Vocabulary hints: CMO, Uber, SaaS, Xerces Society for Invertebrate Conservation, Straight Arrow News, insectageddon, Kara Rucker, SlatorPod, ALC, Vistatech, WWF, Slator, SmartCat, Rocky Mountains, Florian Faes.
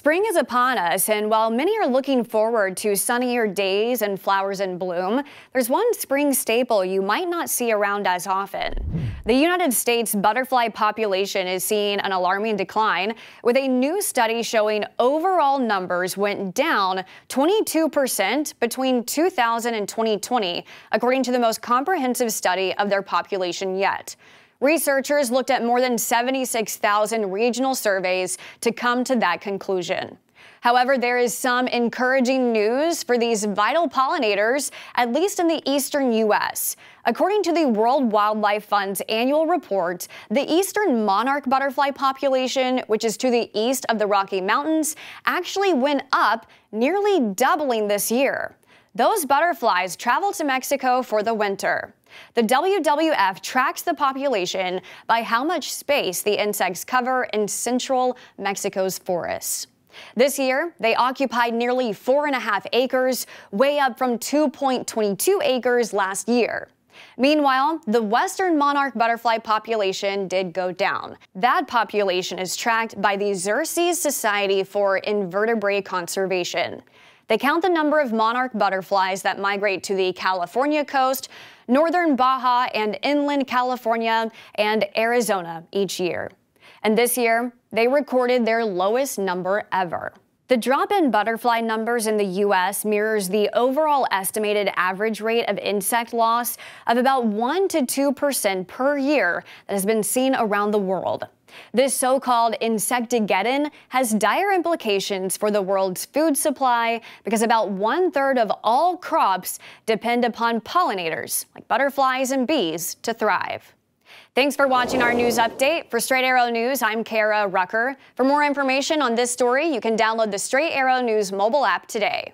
Spring is upon us, and while many are looking forward to sunnier days and flowers in bloom, there's one spring staple you might not see around as often. The United States butterfly population is seeing an alarming decline, with a new study showing overall numbers went down 22% between 2000 and 2020, according to the most comprehensive study of their population yet. Researchers looked at more than 76,000 regional surveys to come to that conclusion. However, there is some encouraging news for these vital pollinators, at least in the eastern U.S. According to the World Wildlife Fund's annual report, the eastern monarch butterfly population, which is to the east of the Rocky Mountains, actually went up, nearly doubling this year. Those butterflies travel to Mexico for the winter. The WWF tracks the population by how much space the insects cover in central Mexico's forests. This year, they occupied nearly 4.5 acres, way up from 2.22 acres last year. Meanwhile, the western monarch butterfly population did go down. That population is tracked by the Xerces Society for Invertebrate Conservation. They count the number of monarch butterflies that migrate to the California coast, northern Baja and inland California, and Arizona each year. And this year, they recorded their lowest number ever. The drop in butterfly numbers in the U.S. mirrors the overall estimated average rate of insect loss of about 1 to 2% per year that has been seen around the world. This so-called insectageddon has dire implications for the world's food supply because about 1/3 of all crops depend upon pollinators, like butterflies and bees, to thrive. Thanks for watching our news update. For Straight Arrow News, I'm Kara Rucker. For more information on this story, you can download the Straight Arrow News mobile app today.